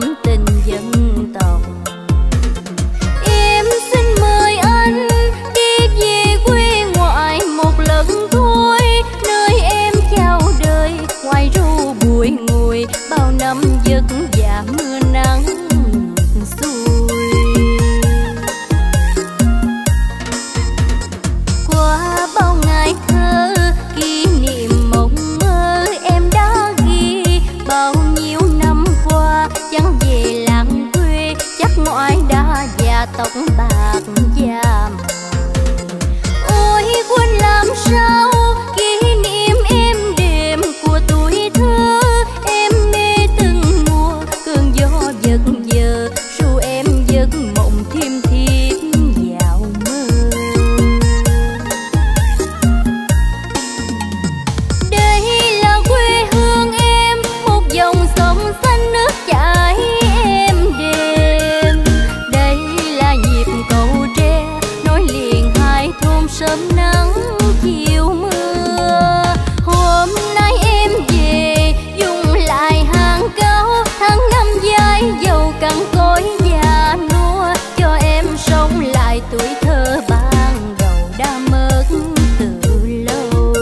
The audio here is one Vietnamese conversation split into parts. thắm tình dân tộc. Em xin mời anh đi về quê ngoại một lần thôi, nơi em chào đời ngoài ru bụi ngùi, bao năm vất vả mưa nắng xuôi. Qua bao ngày thơ kỷ niệm mộng mơ em đã ghi, bao nhiêu năm qua chẳng về làng quê, chắc ngoại đã già tóc bạc vàng. Ôi quên làm sao kỷ niệm em đêm của tuổi thơ, em mê từng mùa cơn gió giật giờ, ru em giấc mộng thêm thiết vào mơ. Đây là quê hương em, một dòng sông xanh nước chảy em đêm. Đây là nhịp cầu tre nối liền hai thôn sớm nắng chiều mưa. Hôm nay em về dùng lại hàng cau, tháng năm dài dầu cằn cỗi già nua, cho em sống lại tuổi thơ ban đầu đã mất từ lâu.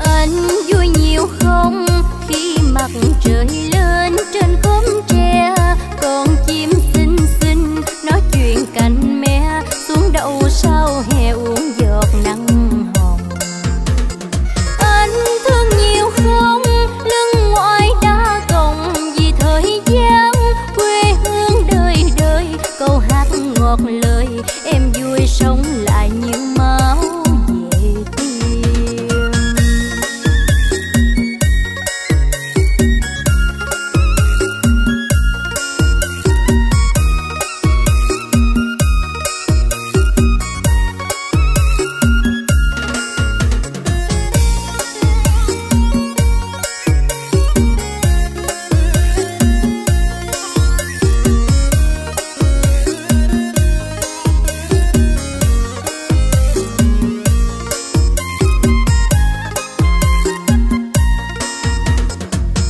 Anh vui nhiều không khi mặt trời lên trên khóm tre, con chim xinh xinh nói chuyện cành me, xuống đậu sao hè uống giọt nắng hồng. Anh thương nhiều không lưng ngoại đã còng vì thời gian, quê hương đời đời câu hát ngọt lời, em vui sống lại như máu về tim.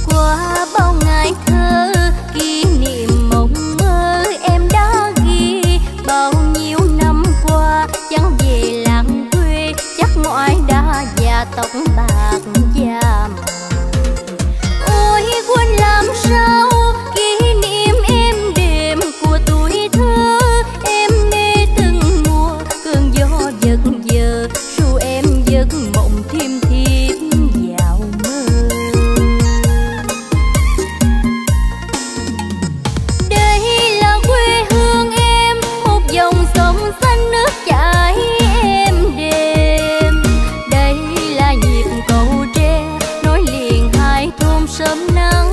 Qua bao ngày thơ kỷ niệm mộng mơ em đã ghi, bao nhiêu năm qua chẳng về làng quê, chắc ngoại đã già tóc bạc vàng. Ôi quên làm sao kỷ niệm em đêm của tuổi thơ, em mê từng mùa cơn gió giật giờ, ru em giấc mộng thêm thiết vào mơ. Sớm nắng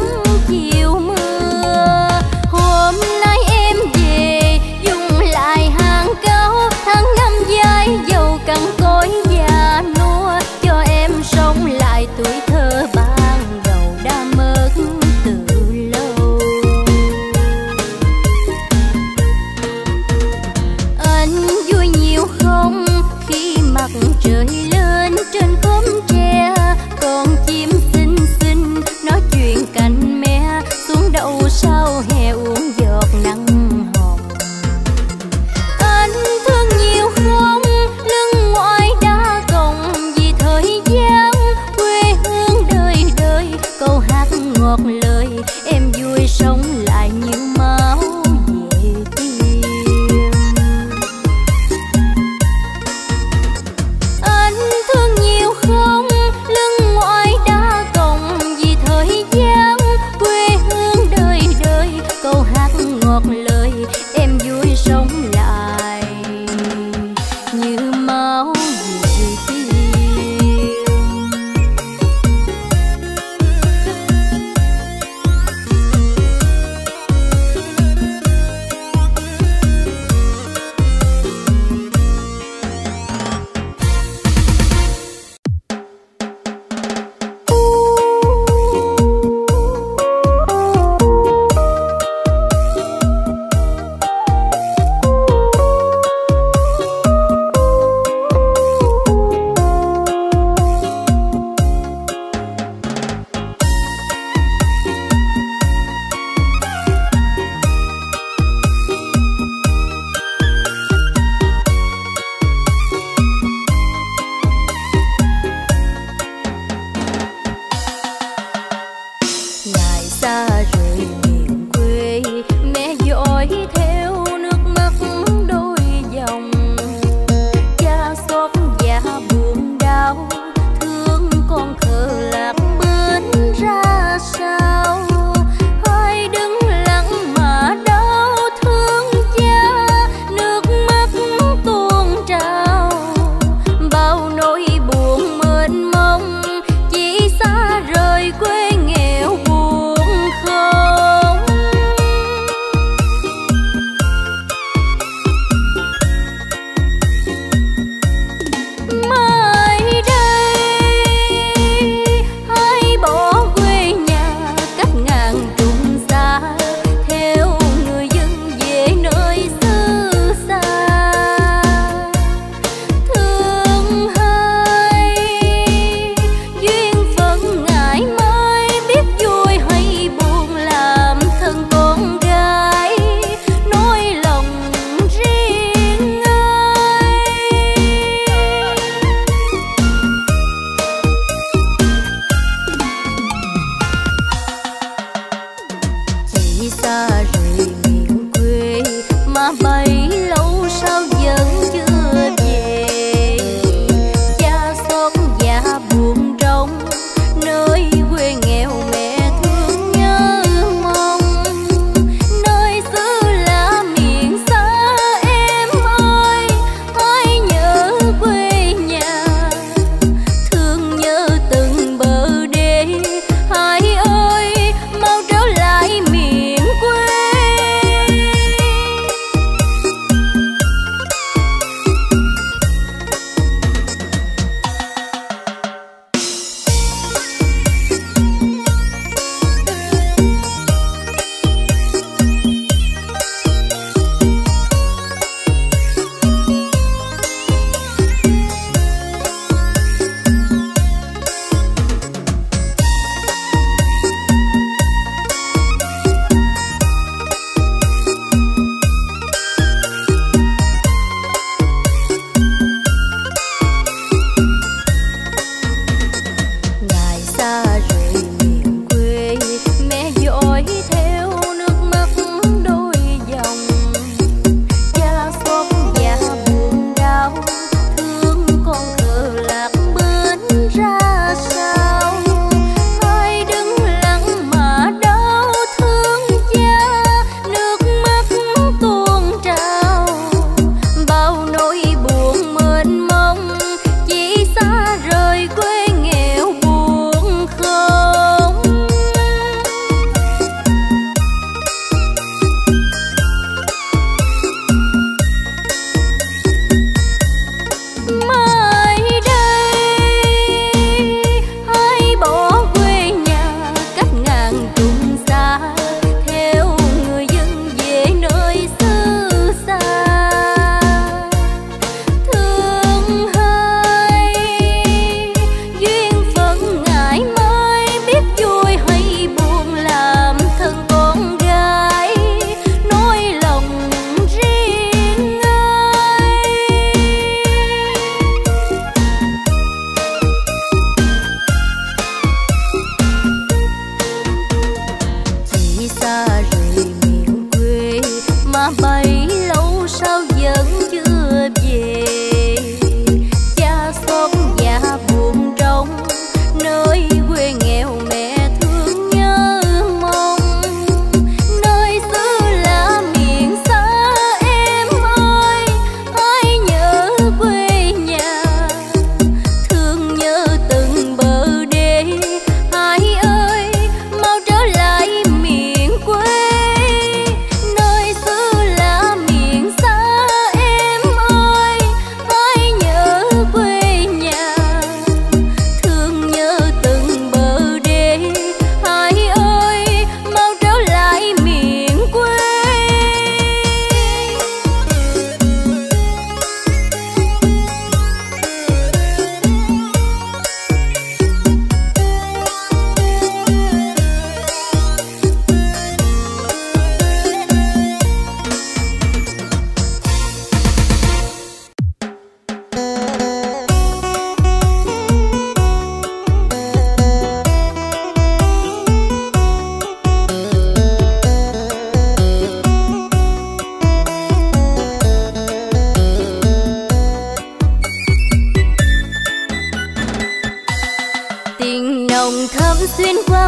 chiều mưa, hôm nay em về dùng lại hàng cau, tháng năm dài dầu cằn cỗi già nua, cho em sống lại tuổi thơ ban đầu đã mất từ lâu. Anh vui nhiều không khi mặt trời lên trên khóm tre, con chim nói chuyện cành me, xuống đậu sao hè uống giọt nắng hồng. Anh thương nhiều không lưng ngoại đã còng vì thời gian, quê hương đời đời câu hát ngọt lời, em vui sống lại như máu về tim. Anh thương nhiều không lưng ngoại đã còng thời gian, quê hương đời đời câu hát ngọt lời, em vui sống lại như máu về tim.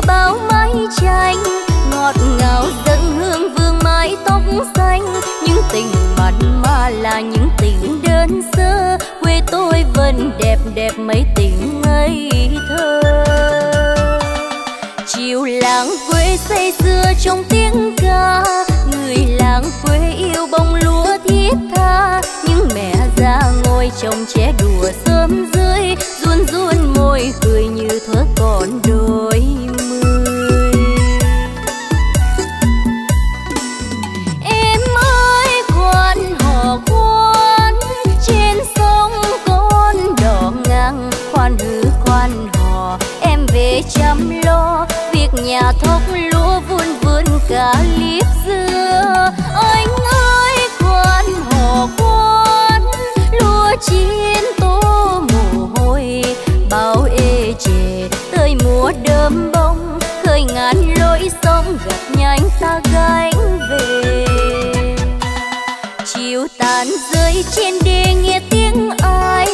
bao mái tranh ngọt ngào dâng hương vương mái tóc xanh. Những tình mặn mà là những tình đơn sơ, quê tôi vẫn đẹp đẹp mấy tình ngây thơ. Chiều làng quê say xưa trong tiếng ca, người làng quê yêu bông lúa thiết tha. Những mẹ già ngồi trồng trẻ đùa sớm dưới, ruôn ruôn môi cười như thuở còn đôi mươi. Em ơi quan họ quan, trên sông con đỏ ngang khoan hư khoan hò. Em về chăm lo việc nhà thóc lúa vun vườn cả liếp dưa. Anh ơi quan họ quan, lúa chín tô mồ hôi bao ê chề. Tới mùa đơm bông khơi ngàn lối sông, gặp nhanh ta gánh về. Chiều tàn rơi trên đê nghe tiếng ai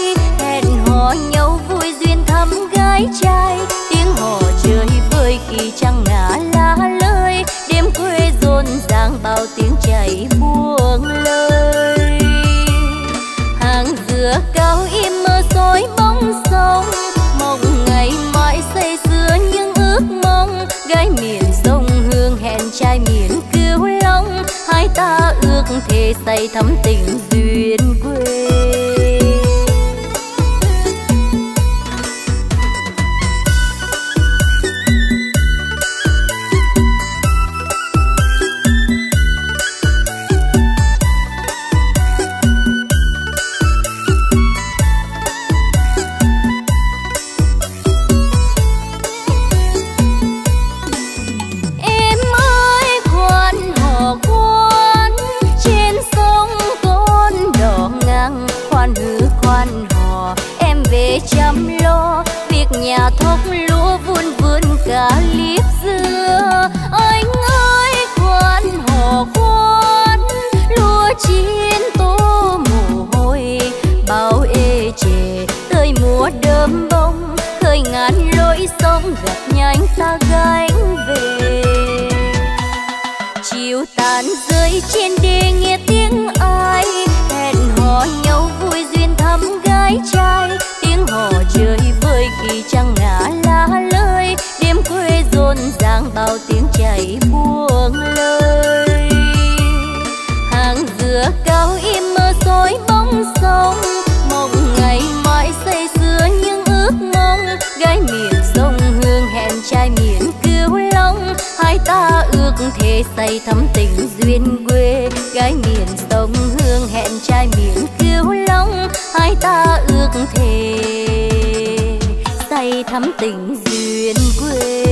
hẹn hò nhau vui duyên thăm gái trai. Tiếng hò chơi vơi khi trăng ngả lá lơi, đêm quê rộn ràng bao tiếng chảy buông lời. Hàng dừa cao im mơ dối bóng sông, mong ngày mãi say sưa những ước mong. Gái miền sông hương hẹn trai miền Cứu Long, hai ta ước thề say thắm tình duyên quê. Chăm lo việc nhà thóc lúa vun vườn cả liếp dưa. Anh ơi quan họ quan, lúa chín tô mồ hôi bao ê chề. Tới mùa đơm bông khơi ngàn lối sông, gặp nhanh ta gánh về. Chiều tàn rơi trên đê nghe tiếng ai hẹn hò nhau vui duyên thăm gái trai. Họ chơi vơi khi trăng ngả lá lơi, đêm quê rộn ràng bao tiếng chảy buông lời. Hàng dừa cao im mơ dối bóng sông, mong ngày mãi say sưa những ước mong. Gái miền sông hương hẹn trai miền Cứu Long, hai ta ước thề say thắm tình duyên quê. Gái miền sông hương hẹn trai miền Cứu Long, hai ta ước thề say thắm tình duyên quê.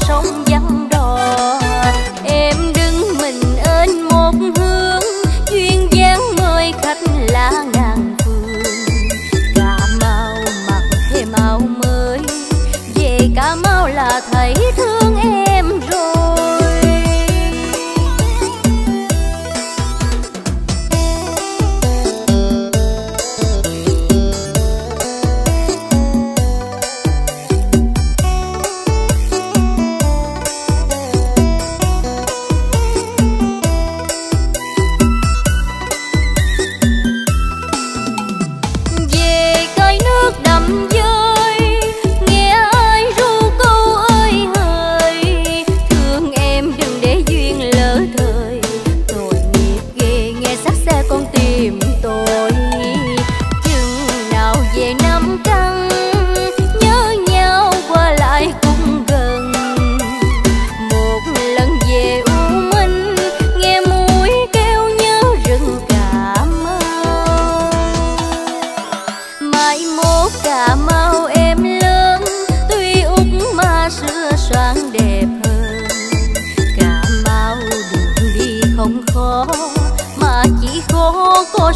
sông Văn Đò. Em đứng mình ên một hướng, duyên dáng mời khách là ngàn phương. Cà Mau mặc thêm áo mới, về Cà Mau là thấy thương em rồi.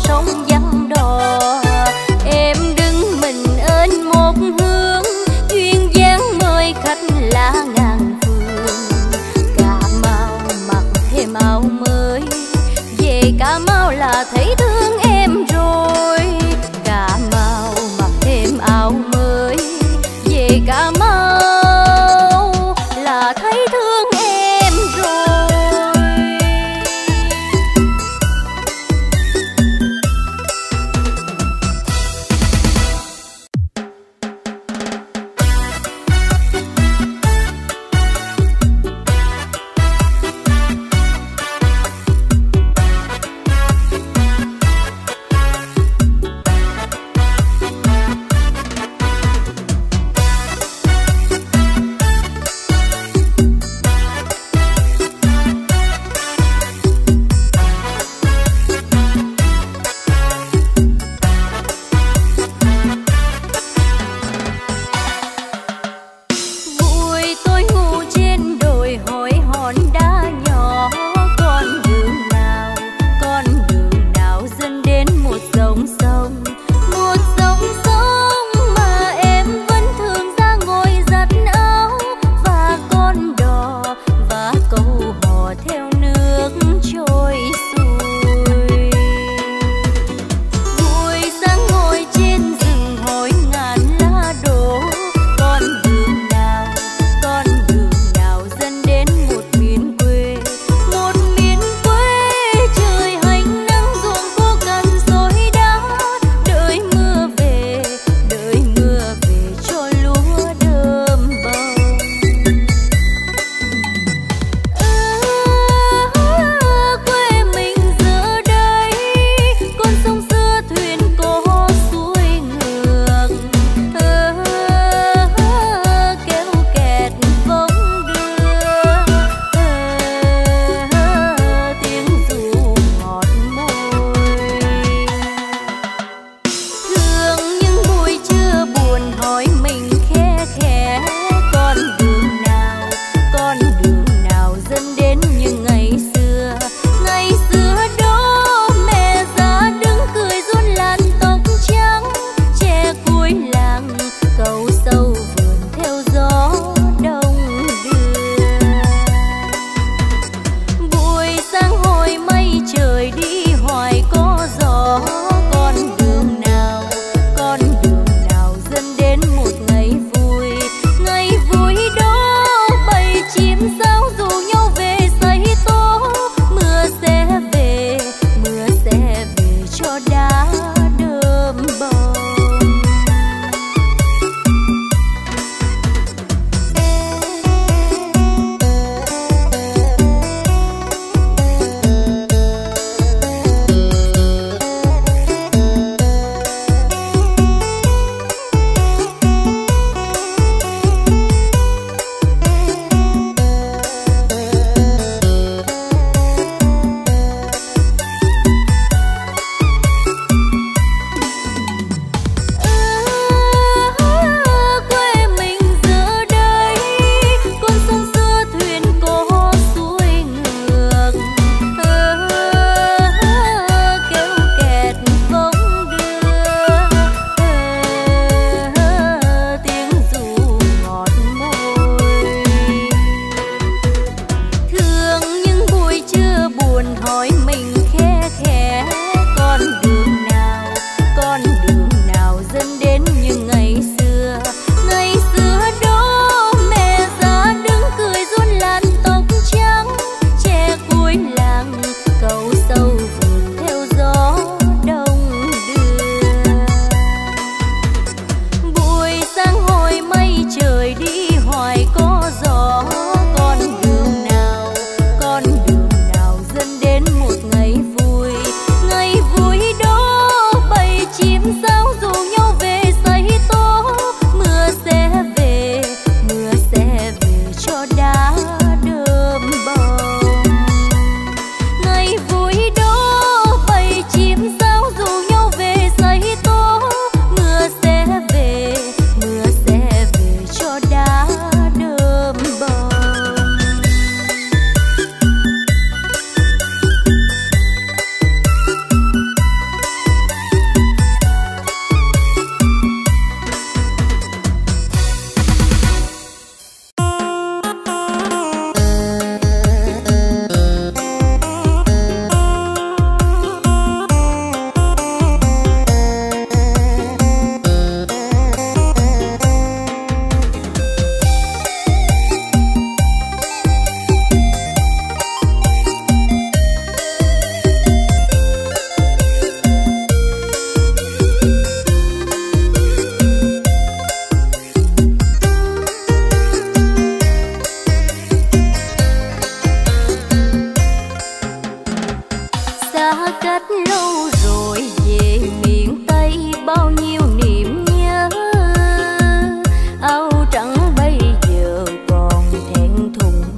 Sông Văn Đò, em đứng mình ên một hướng, duyên dáng mời khách là ngàn phương. Cà Mau mặc thêm áo mới, về Cà Mau là thấy thương em rồi. Cà Mau mặc thêm áo mới, về Cà Mau là thấy thương em.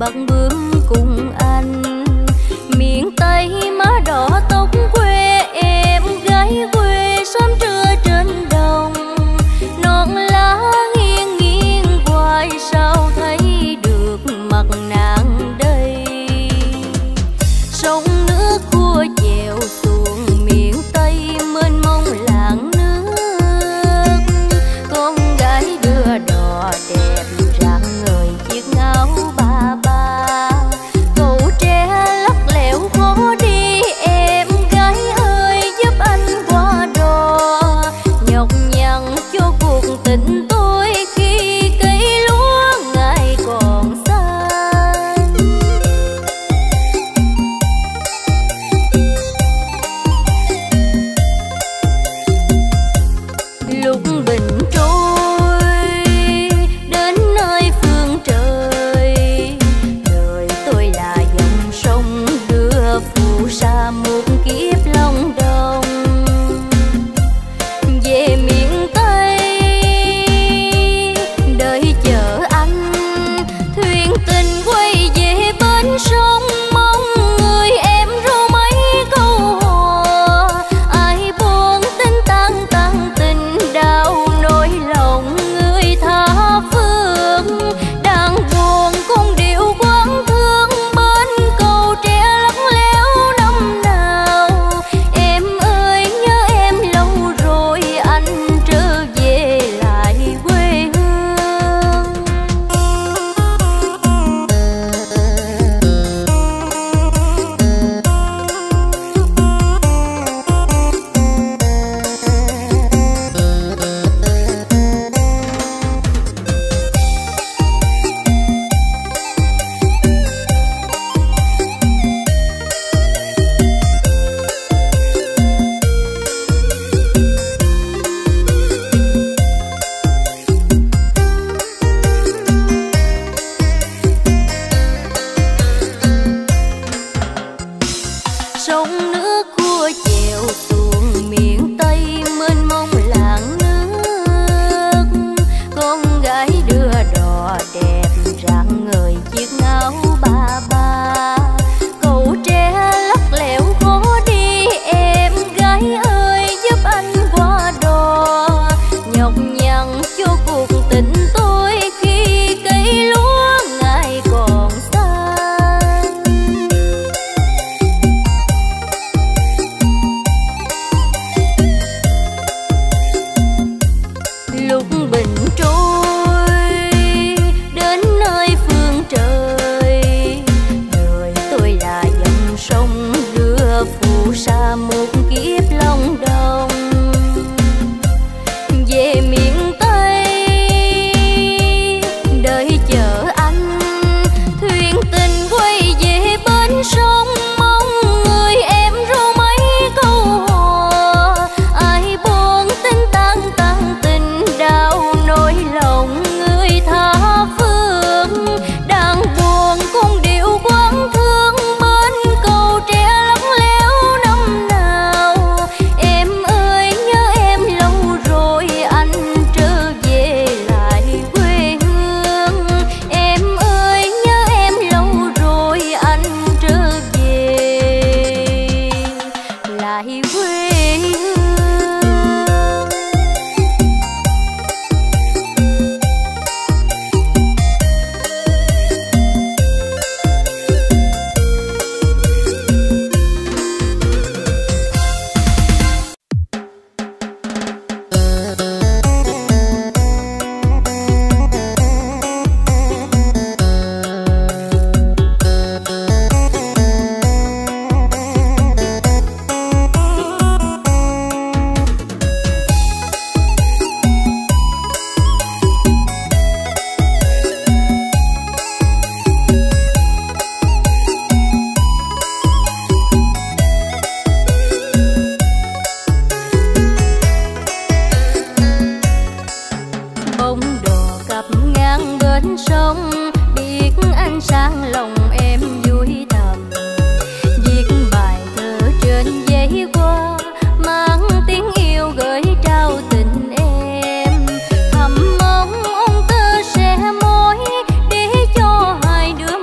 bắt bướm cùng anh. Miền Tây má đỏ tóc quê em gái quê, sớm trưa trên đồng non lá nghiêng nghiêng hoài sao thấy được mặt nàng đây. Sông nước cua chèo xuồng miền Tây mênh mông làng nước, con gái đưa đò đẹp rạng ngời chiếc áo ba ba.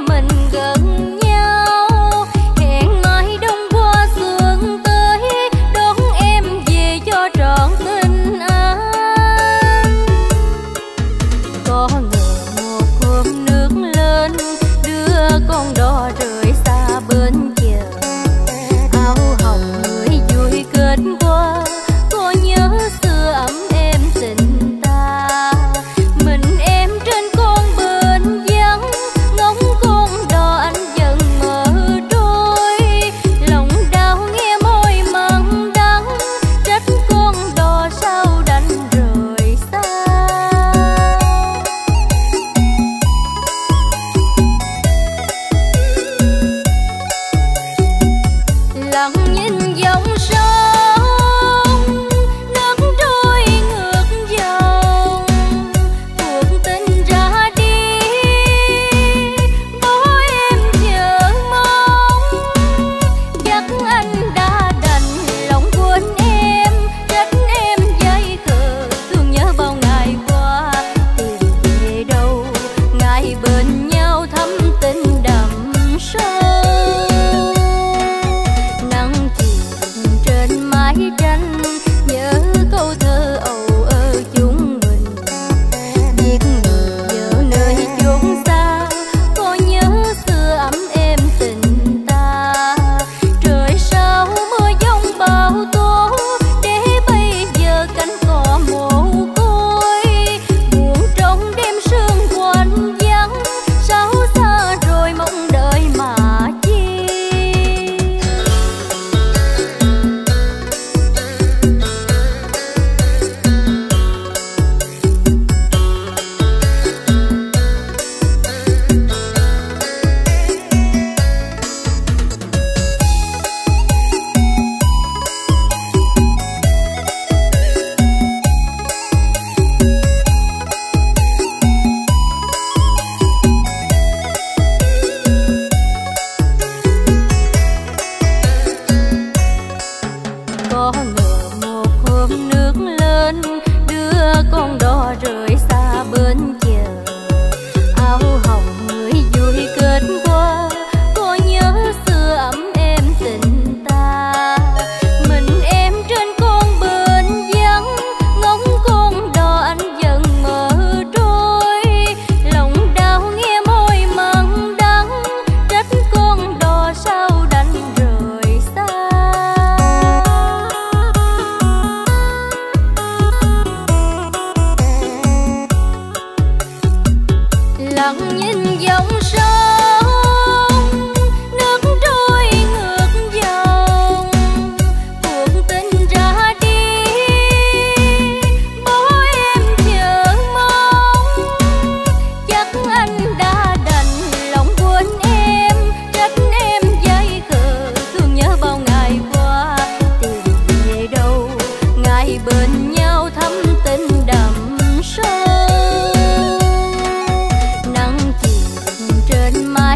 Mình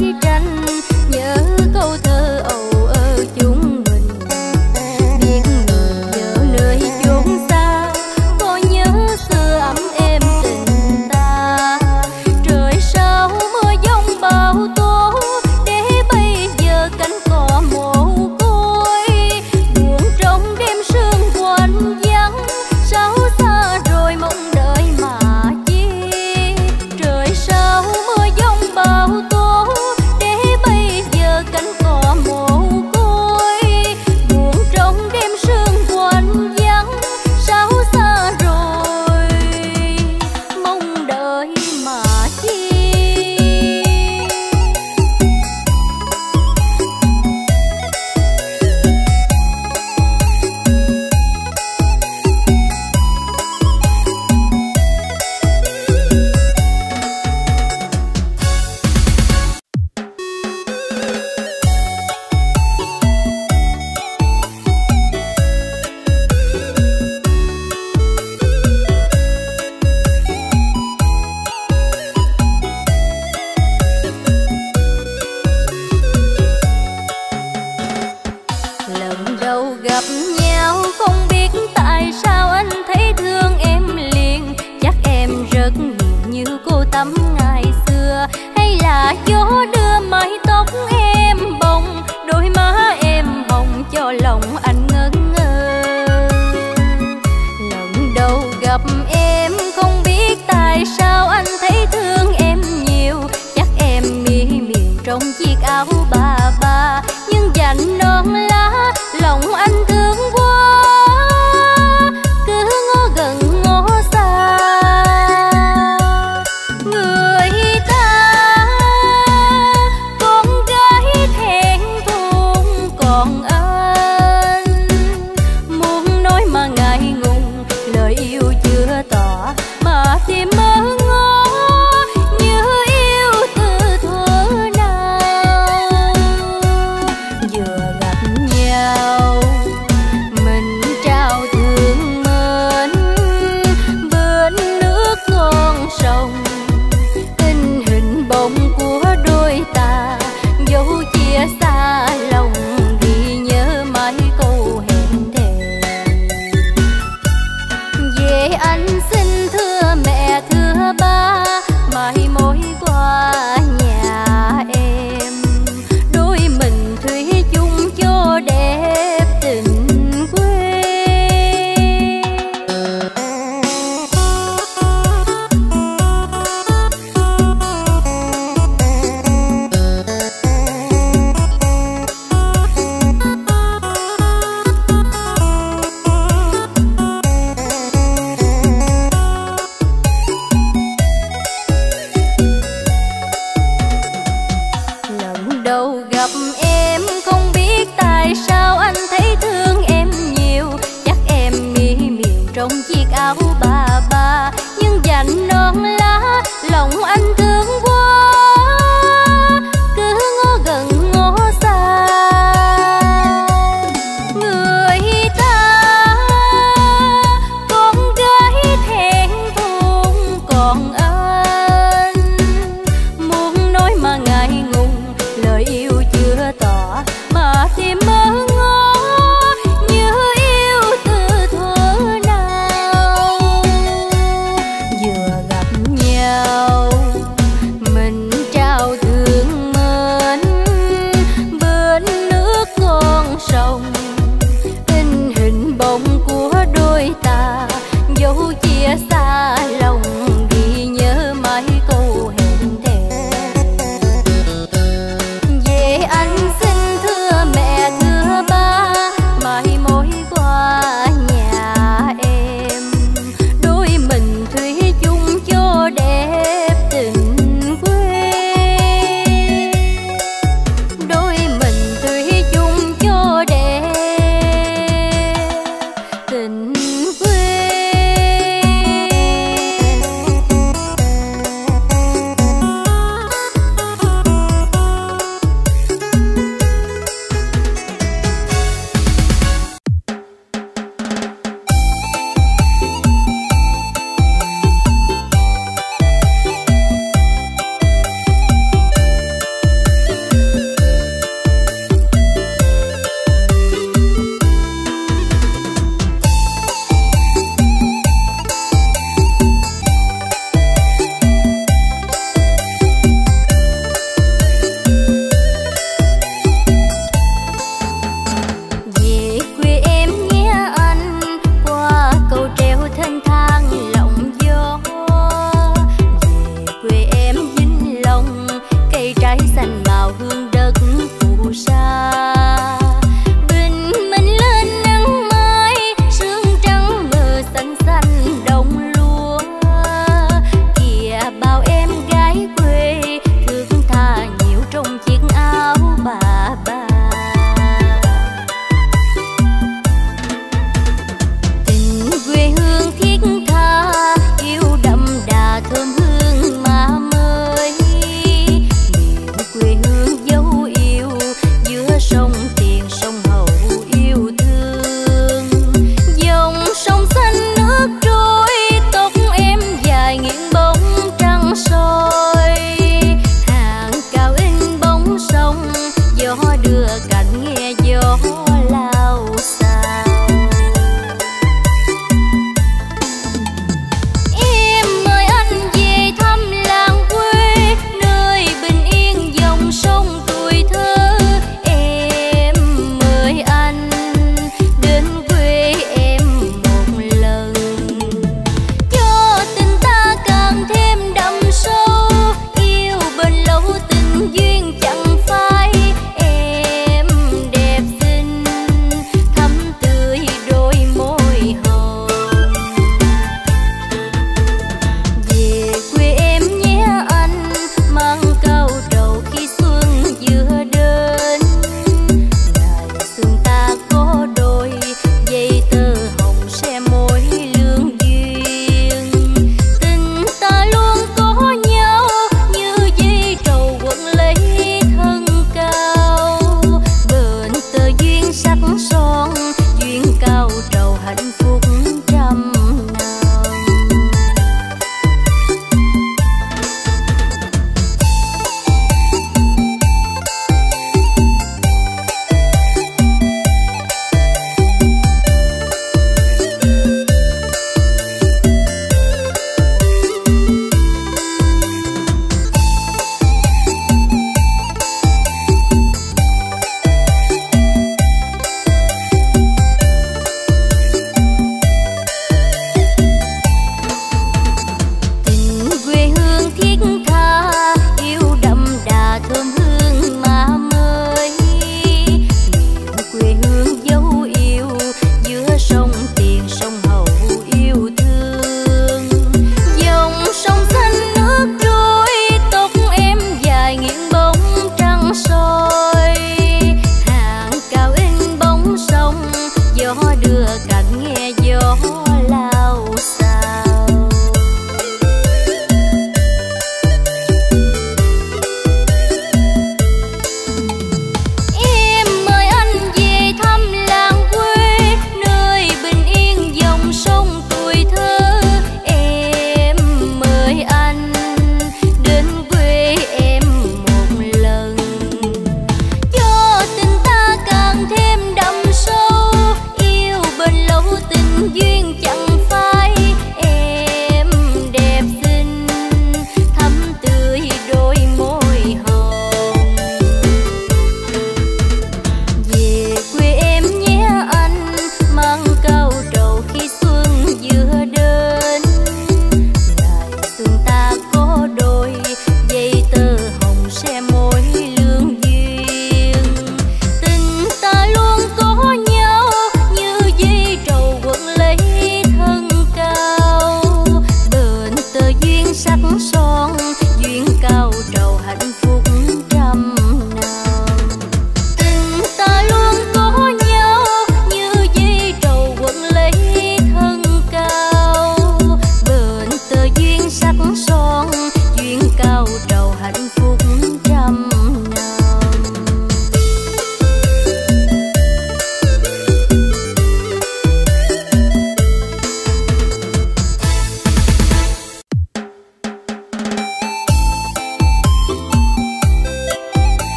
nhau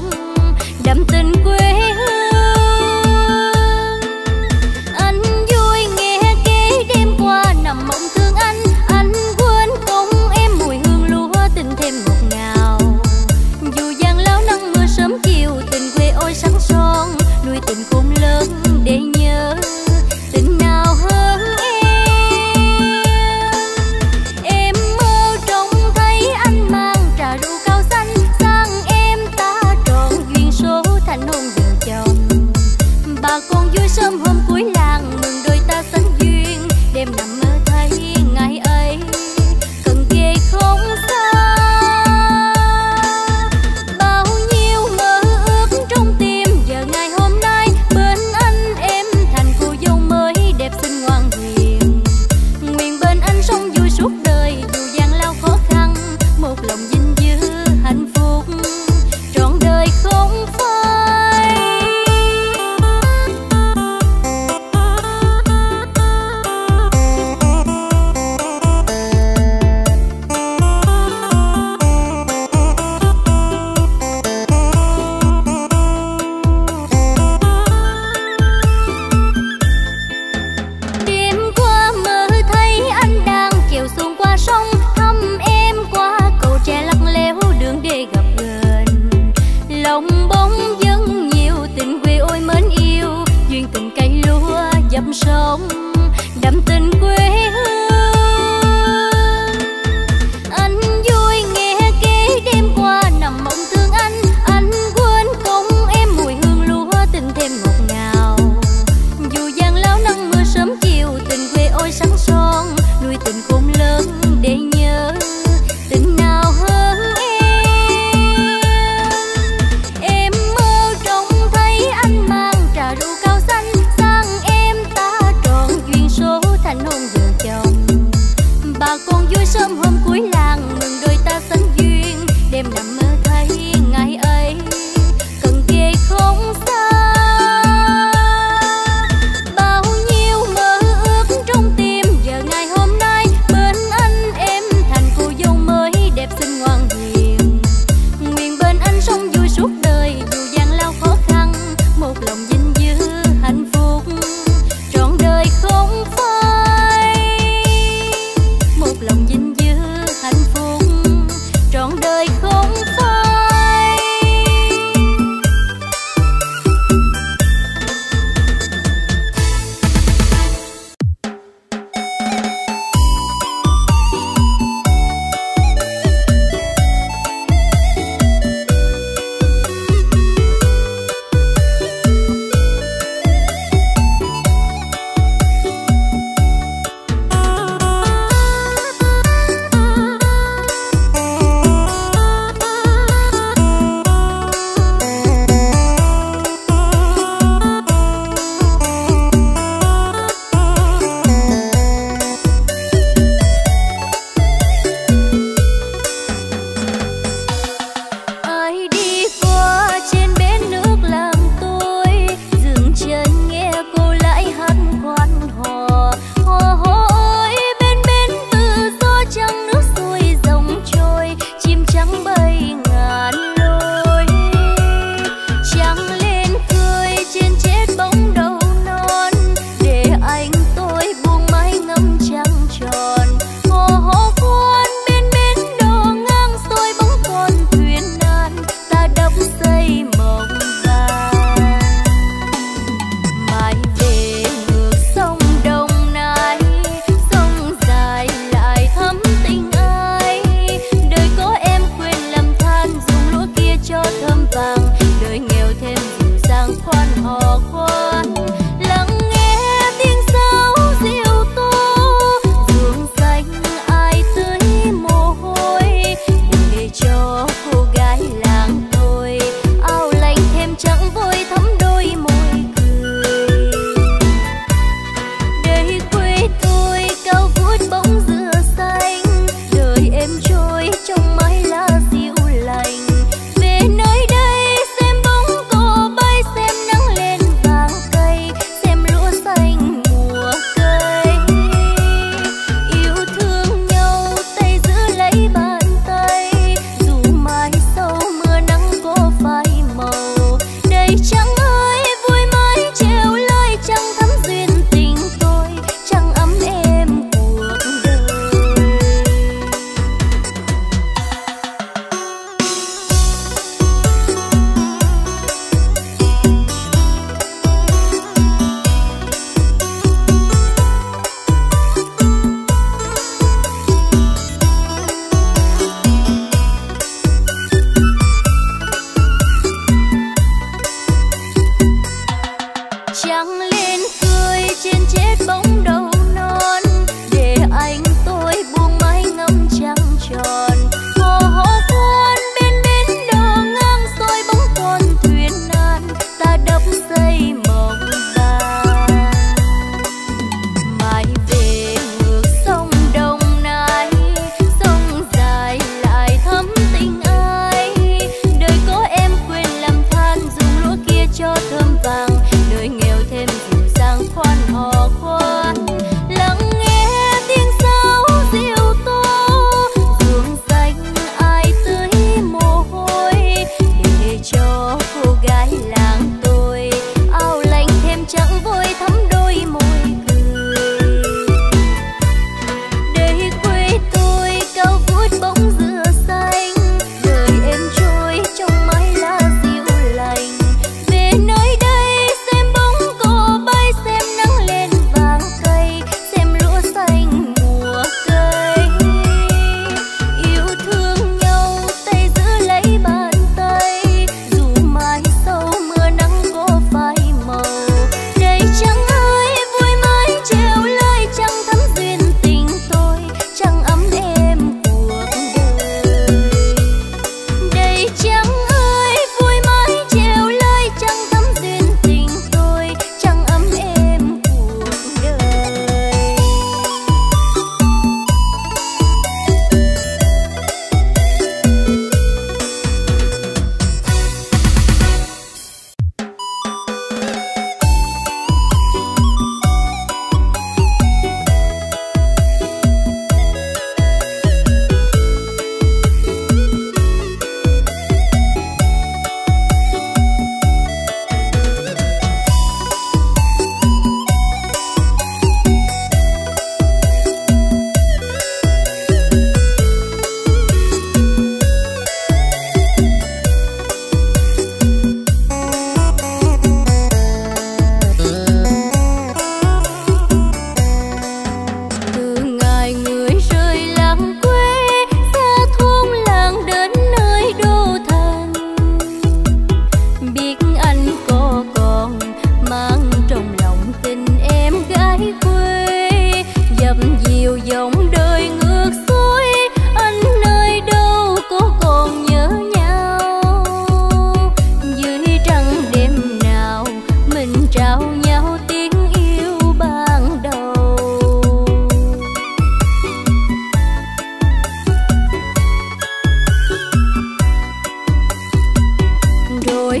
sông đậm tình quê hương. Anh vui nghe kể đêm qua nằm mộng thương anh. Anh quên không em mùi hương lúa tình thêm ngọt ngào. Dù giang láo nắng mưa sớm chiều tình quê ôi sáng son nuôi tình khôn lớn để nhớ.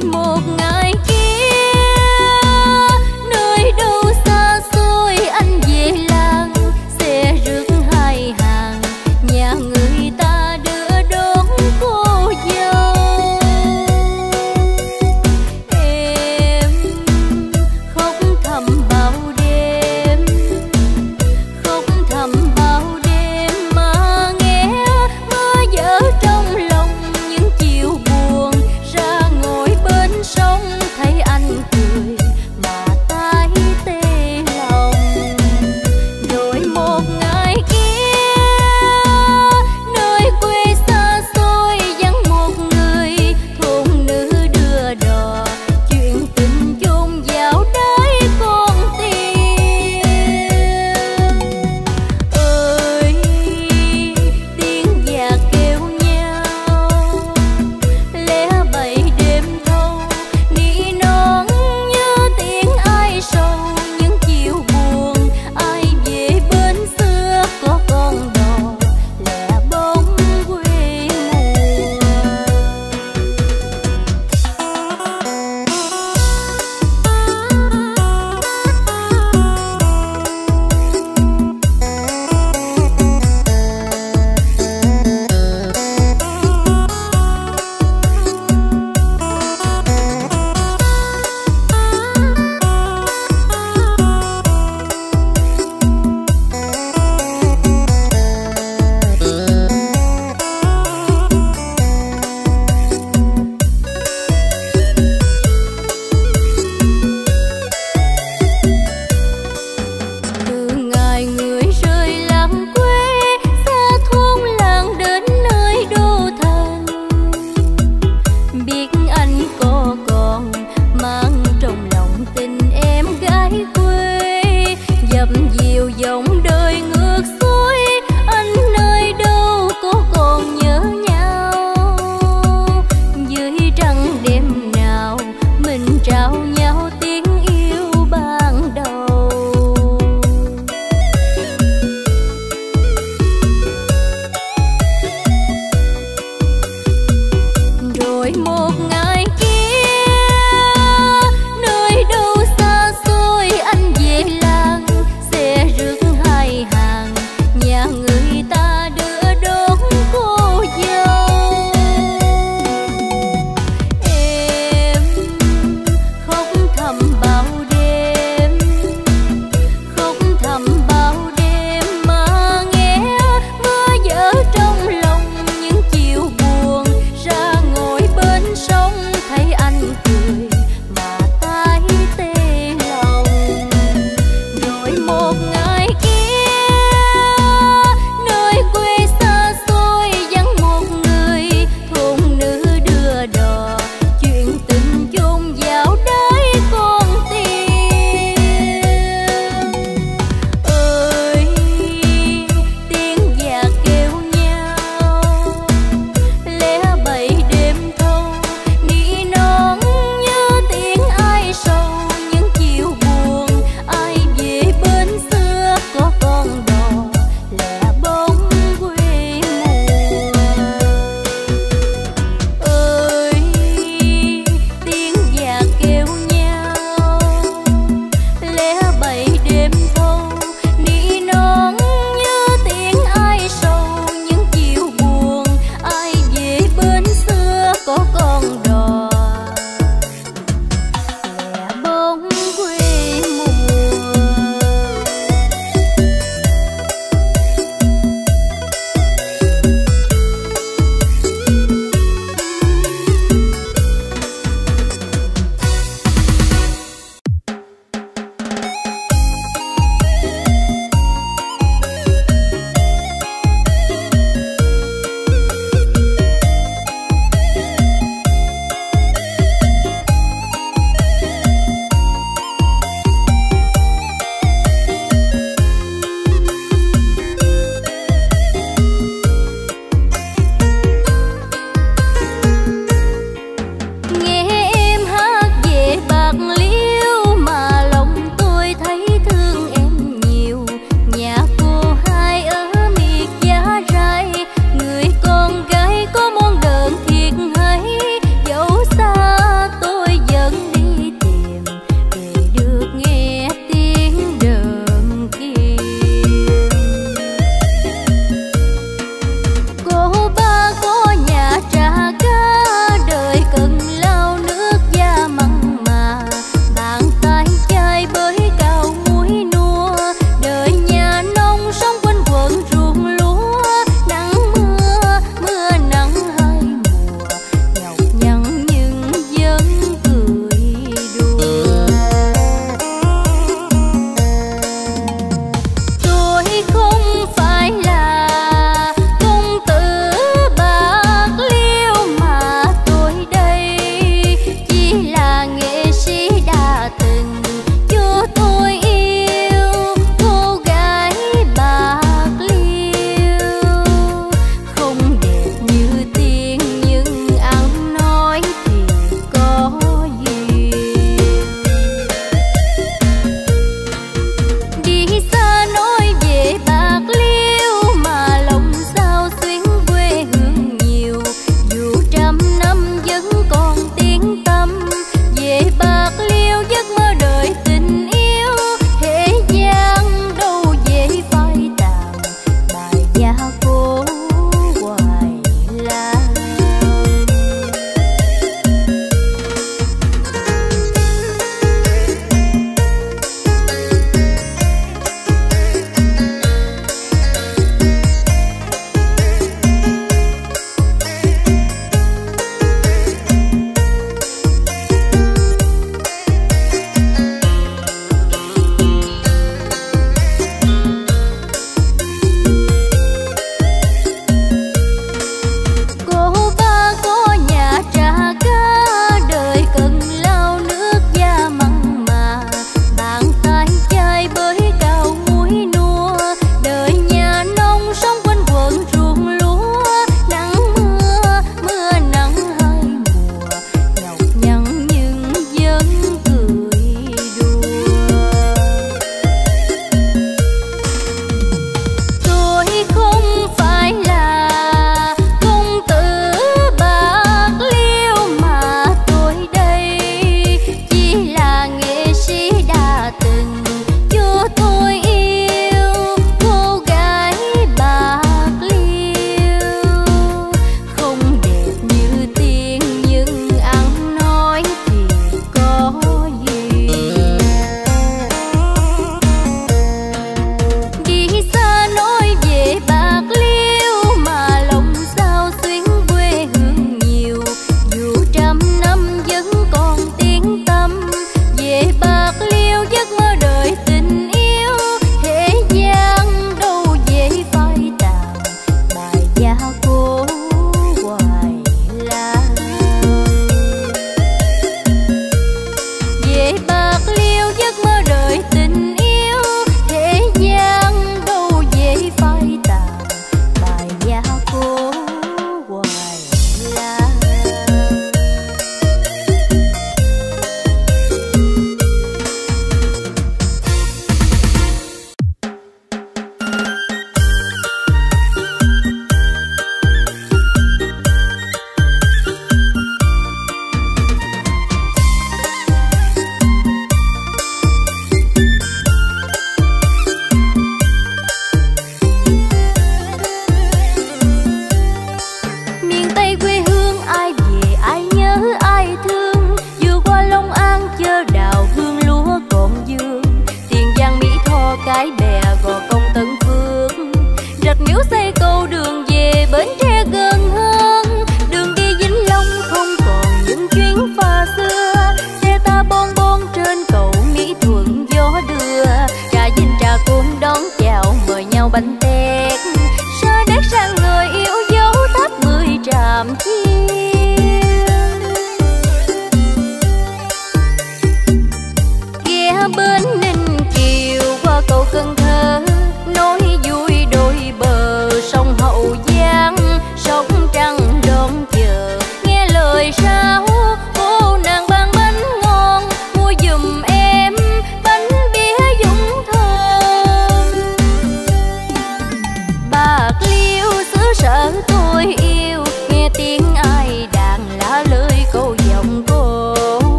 Hãy subscribe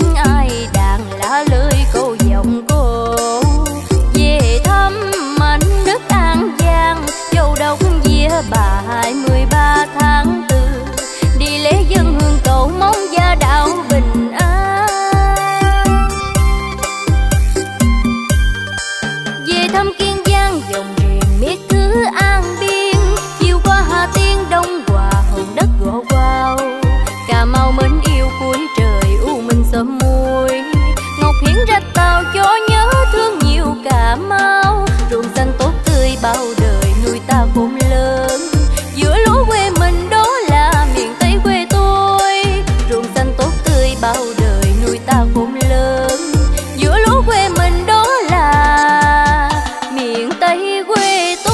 tiếng ai đàn lá lưới câu giọng cô về thăm mảnh đất An Giang, châu đốc vía bà 23 tháng 4 đi lễ dân hương cầu mong gia đạo bình an. Về thăm Kiên Giang dòng riềng miệt thứ an biên, chiều qua Hà Tiên Đông Hòa hồn đất gỗ quao, Cà Mau mến yêu cuối trời u minh sớm muối, Ngọc Hiển rạch tàu cho nhớ thương nhiều Cà Mau, ruộng xanh tốt tươi bao đời nuôi ta khôn lớn, giữa lúa quê mình đó là miền Tây quê tôi, ruộng xanh tốt tươi bao đời nuôi ta khôn lớn, giữa lúa quê mình đó là miền Tây quê tôi.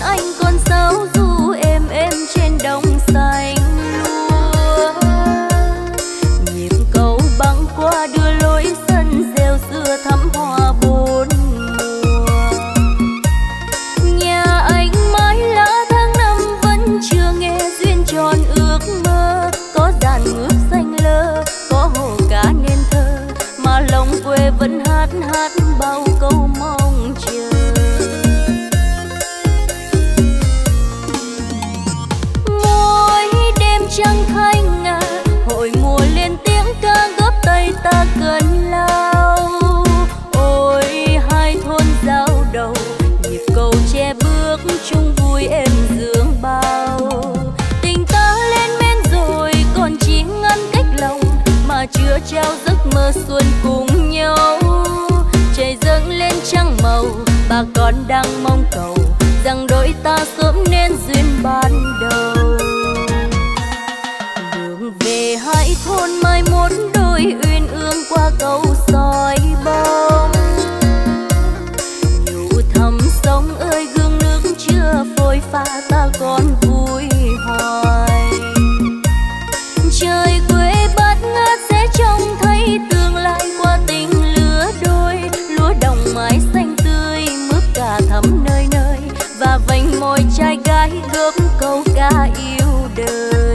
anh con sáo du em xuân cùng nhau. Trời dâng lên trăng màu, bà con đang mong cầu rằng đôi ta sớm nên duyên ban đầu. Đường về hai thôn mai một đôi uyên ương qua cầu soi bóng. Nhũ thầm sông ơi gương nước chưa phôi pha ta còn vui hoài. Trời quê bát ngát sẽ trông thấy tương lai qua tình lứa đôi. Lúa đồng mái xanh tươi mướp cả thấm nơi nơi, và vành môi trai gái gớm câu ca yêu đời.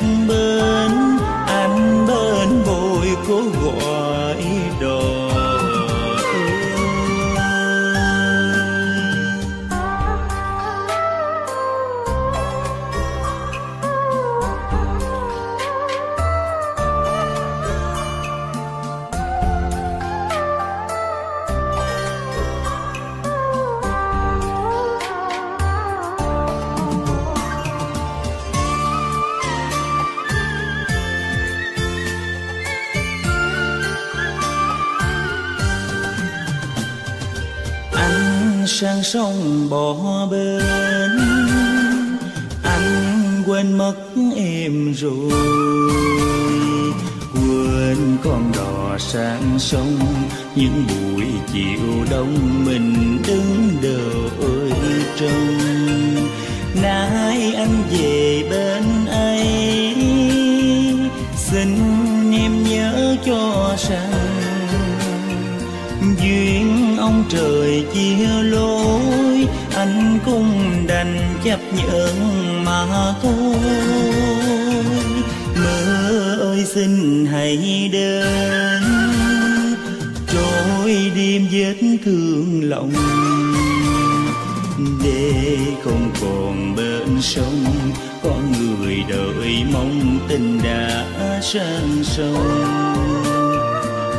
sang sông bỏ bên, anh quên mất em rồi, quên con đò sang sông những buổi chiều đông mình đứng đợi trông. Nay anh về bên ấy, xin em nhớ cho rằng duyên ông trời chia lối, anh cũng đành chấp nhận mà thôi. Mơ ơi xin hãy đến, trôi đêm vết thương lòng, để không còn bên sông con người đợi mong tình đã sang sông.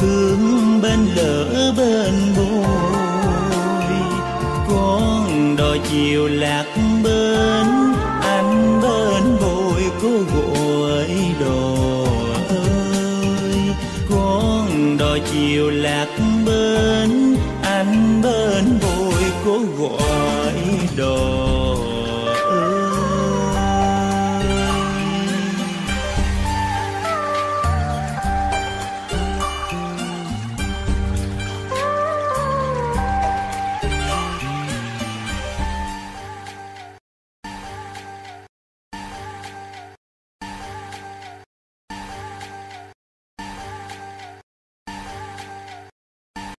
thương bên lỡ bên bồi, con đò chiều lạc bên, anh bên bồi cố gọi đò ơi. Con đò chiều lạc bên, anh bên bồi cố gọi đò.